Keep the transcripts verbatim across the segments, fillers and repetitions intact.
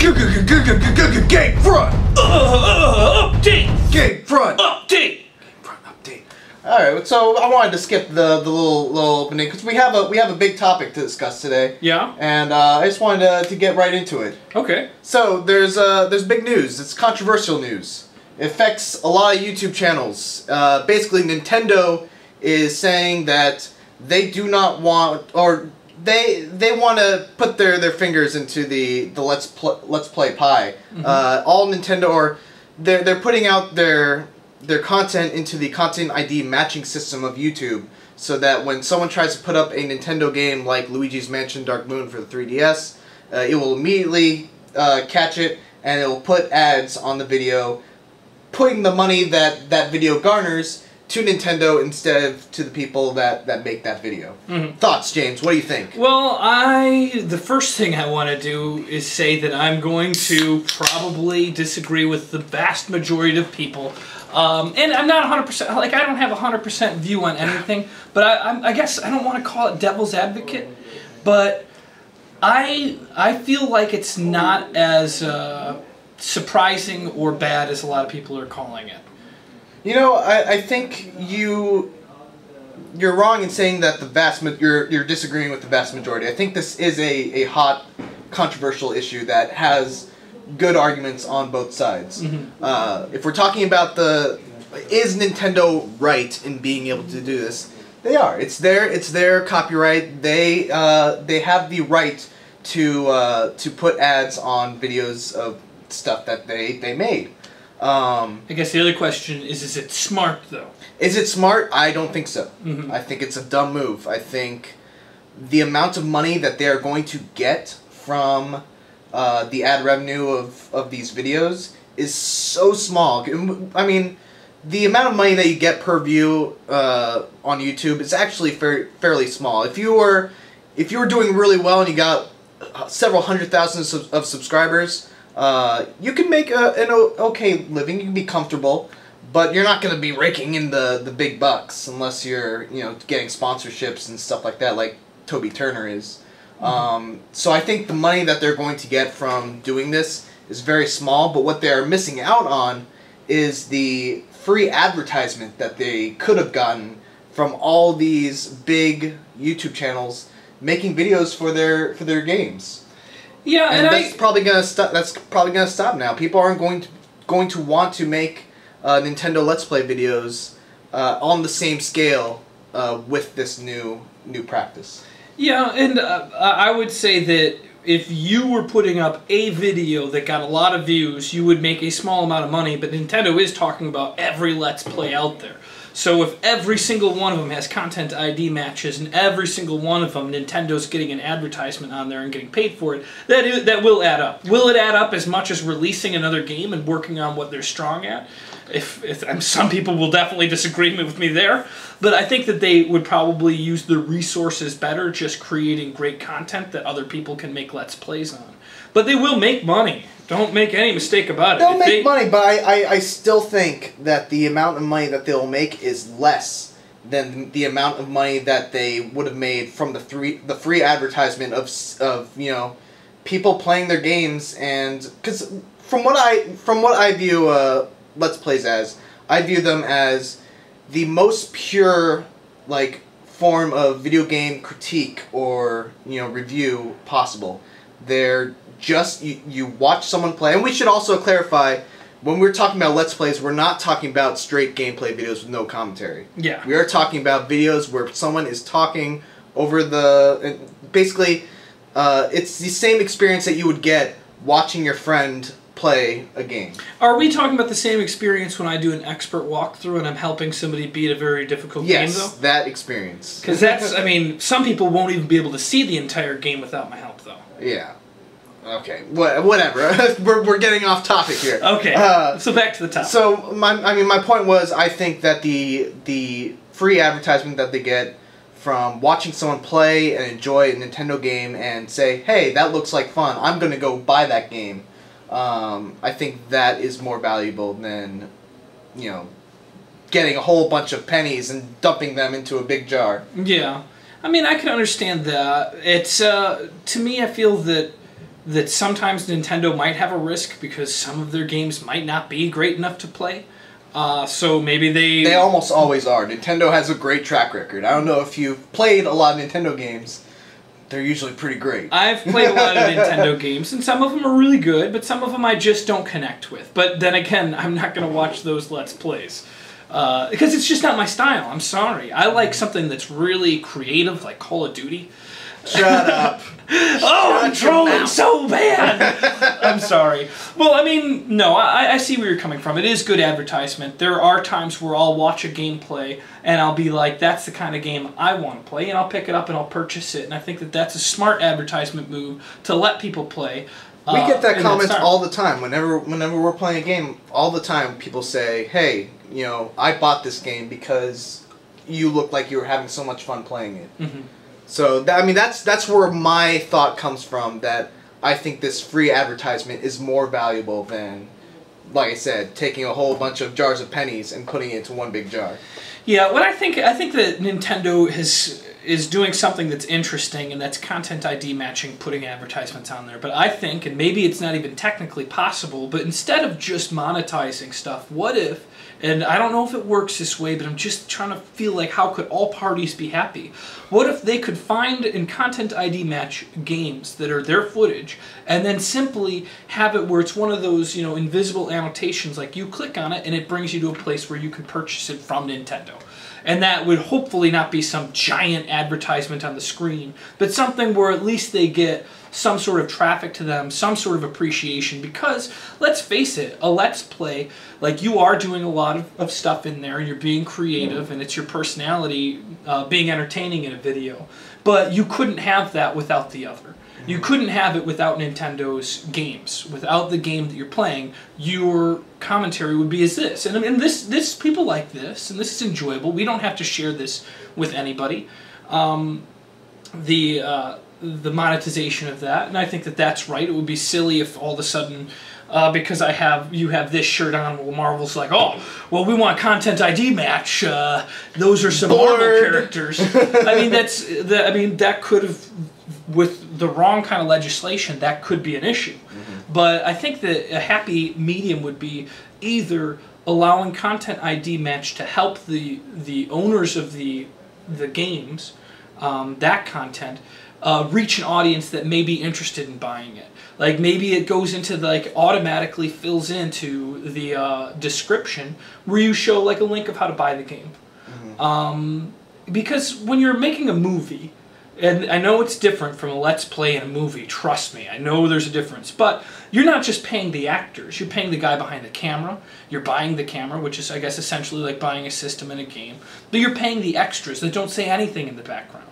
Game Front Update! Game Front Update! Game Front Update. Alright, so I wanted to skip the, the little little opening because we have a we have a big topic to discuss today. Yeah. And uh, I just wanted to, to get right into it. Okay. So there's uh there's big news. It's controversial news. It affects a lot of YouTube channels. Uh, basically, Nintendo is saying that they do not want, or they they want to put their their fingers into the the let's pl let's play pie. Mm-hmm. uh, all Nintendo, or they're they're putting out their their content into the Content I D matching system of YouTube, so that when someone tries to put up a Nintendo game like Luigi's Mansion Dark Moon for the three D S, uh, it will immediately uh, catch it and it will put ads on the video, putting the money that that video garners to Nintendo instead of to the people that, that make that video. Mm-hmm. Thoughts, James? What do you think? Well, I the first thing I want to do is say that I'm going to probably disagree with the vast majority of people. Um, and I'm not one hundred percent, like I don't have one hundred percent view on anything, but I, I'm, I guess I don't want to call it devil's advocate, but I, I feel like it's not as uh, surprising or bad as a lot of people are calling it. You know, I, I think you you're wrong in saying that the vast ma you're you're disagreeing with the vast majority. I think this is a a hot, controversial issue that has good arguments on both sides. Mm-hmm. uh, if we're talking about the is Nintendo right in being able to do this, they are. It's their it's their copyright. They uh, they have the right to uh, to put ads on videos of stuff that they they made. Um, I guess the other question is, is it smart, though? Is it smart? I don't think so. Mm-hmm. I think it's a dumb move. I think the amount of money that they are going to get from uh, the ad revenue of, of these videos is so small. I mean, the amount of money that you get per view uh, on YouTube is actually fa fairly small. If you were, if you were doing really well and you got several hundred thousand of subscribers, Uh, you can make a, an okay living, you can be comfortable, but you're not going to be raking in the, the big bucks unless you're, you know, getting sponsorships and stuff like that, like Toby Turner is. Mm-hmm. um, so I think the money that they're going to get from doing this is very small, but what they're missing out on is the free advertisement that they could have gotten from all these big YouTube channels making videos for their, for their games. Yeah, and, and that's I, probably gonna stop. That's probably gonna stop now. People aren't going to going to want to make uh, Nintendo Let's Play videos uh, on the same scale uh, with this new new practice. Yeah, and uh, I would say that if you were putting up a video that got a lot of views, you would make a small amount of money. But Nintendo is talking about every Let's Play out there. So if every single one of them has Content I D matches and every single one of them Nintendo's getting an advertisement on there and getting paid for it, that, is, that will add up. Will it add up as much as releasing another game and working on what they're strong at? If, if and some people will definitely disagree with me there, but I think that they would probably use their resources better just creating great content that other people can make Let's Plays on. But they will make money. Don't make any mistake about it. They'll make they, money, but I, I, I still think that the amount of money that they'll make is less than the amount of money that they would have made from the three the free advertisement of of you know people playing their games. And because from what I from what I view uh, Let's Plays as, I view them as the most pure like form of video game critique or you know review possible. They're just you, you watch someone play, and we should also clarify when we're talking about Let's Plays, we're not talking about straight gameplay videos with no commentary. Yeah, we are talking about videos where someone is talking over the basically. Uh, it's the same experience that you would get watching your friend play a game. Are we talking about the same experience when I do an expert walkthrough and I'm helping somebody beat a very difficult yes, game, though? Yes, that experience. Because that's, I mean, some people won't even be able to see the entire game without my help, though. Yeah. Okay. What? Whatever. we're we're getting off topic here. Okay. Uh, so back to the topic. So my I mean my point was I think that the the free advertisement that they get from watching someone play and enjoy a Nintendo game and say, hey, that looks like fun, I'm gonna go buy that game. Um, I think that is more valuable than, you know, getting a whole bunch of pennies and dumping them into a big jar. Yeah. I mean, I can understand that. It's uh, to me, I feel that that sometimes Nintendo might have a risk because some of their games might not be great enough to play. Uh, so maybe they... They almost always are. Nintendo has a great track record. I don't know if you've played a lot of Nintendo games. They're usually pretty great. I've played a lot of Nintendo games, and some of them are really good, but some of them I just don't connect with. But then again, I'm not going to watch those Let's Plays. Uh, because it's just not my style. I'm sorry. I like something that's really creative, like Call of Duty. Shut up. Oh, Shut I'm trolling so bad! I'm sorry. Well, I mean, no, I, I see where you're coming from. It is good advertisement. There are times where I'll watch a gameplay and I'll be like, that's the kind of game I want to play, and I'll pick it up and I'll purchase it, and I think that that's a smart advertisement move to let people play. We uh, get that comment all the time. Whenever, whenever we're playing a game, all the time people say, hey, you know, I bought this game because you looked like you were having so much fun playing it. Mm-hmm. So, that, I mean, that's that's where my thought comes from, that I think this free advertisement is more valuable than, like I said, taking a whole bunch of jars of pennies and putting it into one big jar. Yeah, what I think, I think that Nintendo has, is doing something that's interesting, and that's Content I D matching, putting advertisements on there. But I think, and maybe it's not even technically possible, but instead of just monetizing stuff, what if... And I don't know if it works this way, but I'm just trying to feel like how could all parties be happy? What if they could find and Content I D match games that are their footage, and then simply have it where it's one of those, you know, invisible annotations, like you click on it and it brings you to a place where you can purchase it from Nintendo. And that would hopefully not be some giant advertisement on the screen, but something where at least they get some sort of traffic to them, some sort of appreciation, because let's face it, a Let's Play, like you are doing a lot of, of stuff in there, and you're being creative, mm-hmm. and it's your personality uh, being entertaining in a video, but you couldn't have that without the other. Mm-hmm. You couldn't have it without Nintendo's games. Without the game that you're playing, your commentary would be as this. And, and this, this, people like this, and this is enjoyable. We don't have to share this with anybody. Um, the... Uh, the monetization of that, and I think that that's right. It would be silly if all of a sudden, uh, because I have you have this shirt on, well, Marvel's like, oh, well, we want a Content I D match. Uh, those are some Bored. Marvel characters. I mean, that's that. I mean, that could have, with the wrong kind of legislation, that could be an issue. Mm-hmm. But I think that a happy medium would be either allowing Content I D match to help the the owners of the the games, um, that content. Uh, reach an audience that may be interested in buying it. Like maybe it goes into the, like automatically fills into the uh, description where you show like a link of how to buy the game. Mm-hmm. Um, because when you're making a movie, and I know it's different from a Let's Play in a movie, trust me, I know there's a difference, but you're not just paying the actors, you're paying the guy behind the camera, you're buying the camera, which is I guess essentially like buying a system in a game, but you're paying the extras that don't say anything in the background.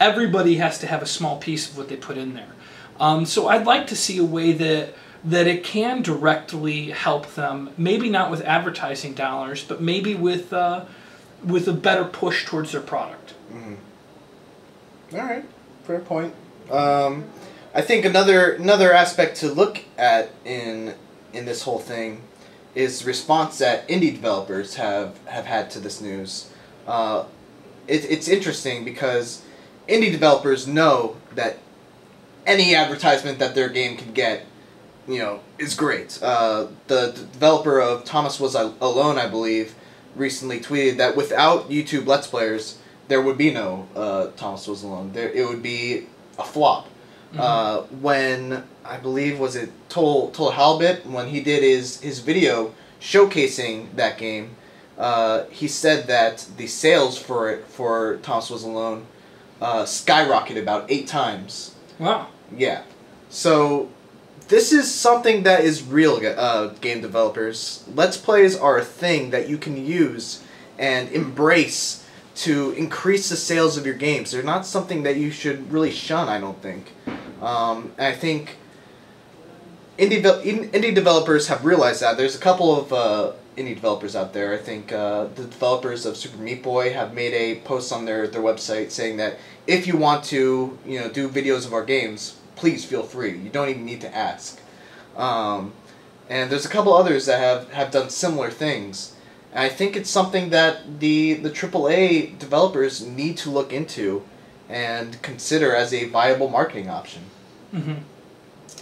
Everybody has to have a small piece of what they put in there. Um, so I'd like to see a way that that it can directly help them, maybe not with advertising dollars, but maybe with, uh, with a better push towards their product. Mm-hmm. All right, fair point. Um, I think another another aspect to look at in in this whole thing is the response that indie developers have, have had to this news. Uh, it, it's interesting because... Indie developers know that any advertisement that their game can get, you know, is great. Uh, the developer of Thomas Was Alone, I believe, recently tweeted that without YouTube Let's Players, there would be no uh, Thomas Was Alone. There, it would be a flop. Mm-hmm. uh, when, I believe, was it Tol, Tol Halbit, when he did his, his video showcasing that game, uh, he said that the sales for it, for Thomas Was Alone, Uh, skyrocketed about eight times. Wow. Yeah. So, this is something that is real, uh, game developers. Let's Plays are a thing that you can use and embrace to increase the sales of your games. They're not something that you should really shun, I don't think. Um, I think indie, indie developers have realized that. There's a couple of uh, indie developers out there. I think uh, the developers of Super Meat Boy have made a post on their, their website saying that if you want to, you know, do videos of our games, please feel free. You don't even need to ask. Um, and there's a couple others that have, have done similar things. And I think it's something that the, the triple A developers need to look into and consider as a viable marketing option. Mm-hmm.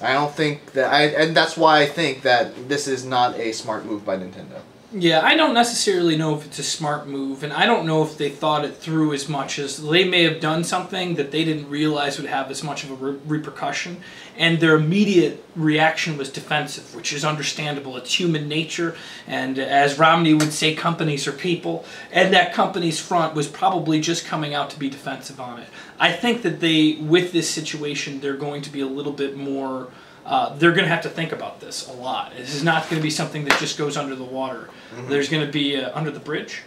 I don't think that I, and that's why I think that this is not a smart move by Nintendo. Yeah, I don't necessarily know if it's a smart move, and I don't know if they thought it through as much as they may have done something that they didn't realize would have as much of a re repercussion, and their immediate reaction was defensive, which is understandable. It's human nature, and as Romney would say, companies are people, and that company's front was probably just coming out to be defensive on it. I think that they, with this situation, they're going to be a little bit more... Uh, they're going to have to think about this a lot. This is not going to be something that just goes under the water. Mm-hmm. There's going to be uh, under the bridge.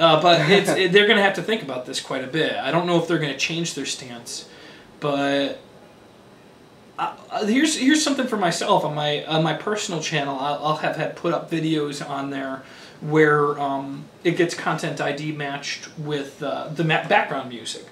Uh, but it's, it, they're going to have to think about this quite a bit. I don't know if they're going to change their stance. But I, here's here's something for myself. On my, on my personal channel, I'll, I'll have had put up videos on there where um, it gets Content I D matched with uh, the ma background music.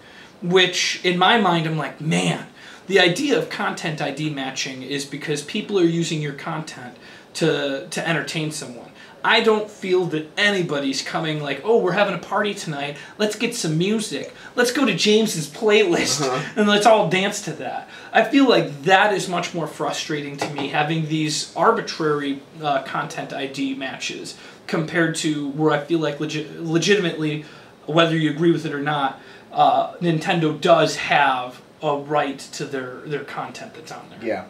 Which, in my mind, I'm like, man... The idea of Content I D matching is because people are using your content to, to entertain someone. I don't feel that anybody's coming like, oh, we're having a party tonight. Let's get some music. Let's go to James's playlist uh-huh. and let's all dance to that. I feel like that is much more frustrating to me, having these arbitrary uh, Content I D matches compared to where I feel like legi legitimately, whether you agree with it or not, uh, Nintendo does have... a right to their their content that's on there. Yeah,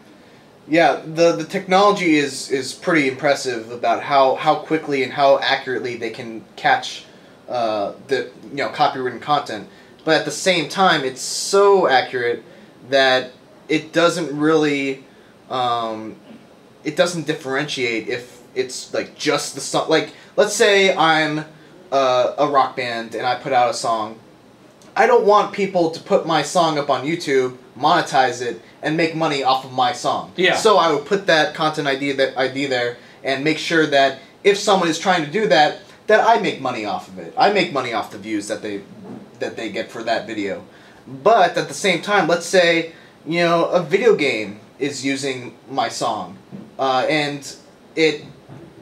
yeah. the The technology is is pretty impressive about how how quickly and how accurately they can catch uh, the you know copywritten content. But at the same time, it's so accurate that it doesn't really um, it doesn't differentiate if it's like just the song. Like let's say I'm uh, a rock band and I put out a song. I don't want people to put my song up on YouTube, monetize it, and make money off of my song. Yeah. So I would put that Content I D, that I D there and make sure that if someone is trying to do that, that I make money off of it. I make money off the views that they that they get for that video. But at the same time, let's say, you know, a video game is using my song uh, and it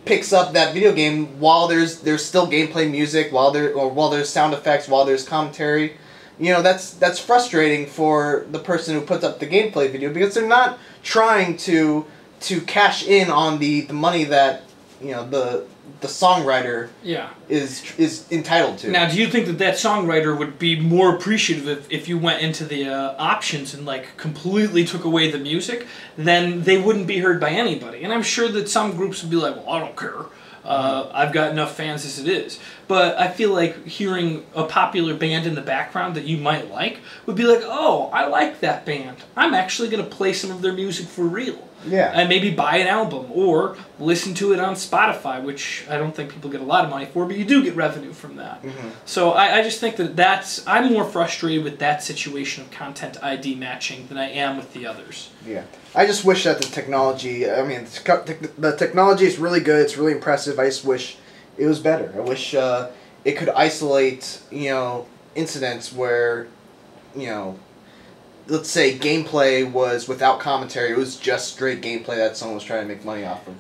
picks up that video game while there's there's still gameplay music, while there or while there's sound effects, while there's commentary. You know, that's that's frustrating for the person who puts up the gameplay video because they're not trying to to cash in on the, the money that, you know, the the songwriter yeah. is is entitled to. Now, do you think that that songwriter would be more appreciative if, if you went into the uh, options and like completely took away the music? Then they wouldn't be heard by anybody. And I'm sure that some groups would be like, well, I don't care. Uh, I've got enough fans as it is. But I feel like hearing a popular band in the background that you might like would be like, oh, I like that band. I'm actually going to play some of their music for real. Yeah. And maybe buy an album or listen to it on Spotify, which I don't think people get a lot of money for, but you do get revenue from that. Mm-hmm. So I, I just think that that's... I'm more frustrated with that situation of Content I D matching than I am with the others. Yeah. I just wish that the technology... I mean, the technology is really good. It's really impressive. I just wish... it was better. I wish uh, it could isolate, you know, incidents where, you know, let's say gameplay was without commentary. It was just straight gameplay that someone was trying to make money off of.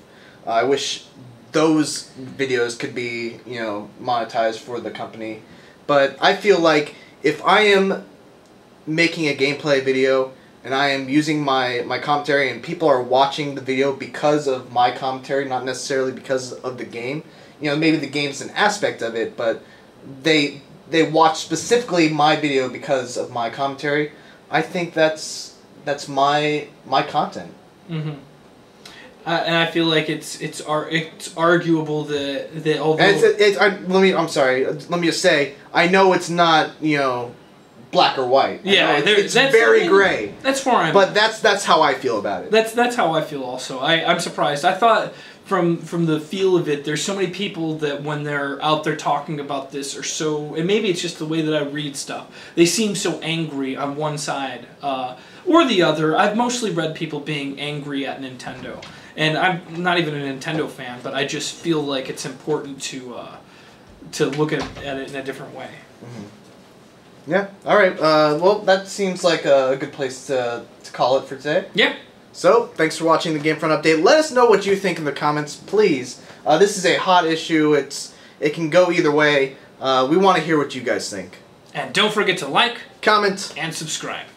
Uh, I wish those videos could be, you know, monetized for the company. But I feel like if I am making a gameplay video and I am using my, my commentary and people are watching the video because of my commentary, not necessarily because of the game, you know, maybe the game's an aspect of it, but they they watch specifically my video because of my commentary. I think that's that's my my content. Mm-hmm. Uh, and I feel like it's it's ar it's arguable that that although and it's, it's, I, let me I'm sorry let me just say I know it's not, you know, black or white. Yeah, there, it's that's, very I mean, gray. That's where I'm. But that's that's how I feel about it. That's that's how I feel also. I I'm surprised. I thought. From from the feel of it, there's so many people that when they're out there talking about this are so, and maybe it's just the way that I read stuff, they seem so angry on one side uh, or the other. I've mostly read people being angry at Nintendo, and I'm not even a Nintendo fan, but I just feel like it's important to uh, to look at, at it in a different way. Mm-hmm. Yeah. All right. Uh, well, that seems like a good place to to call it for today. Yeah. So, thanks for watching the Game Front Update. Let us know what you think in the comments, please. Uh, this is a hot issue. It's It can go either way. Uh, we want to hear what you guys think. And don't forget to like, comment, and subscribe.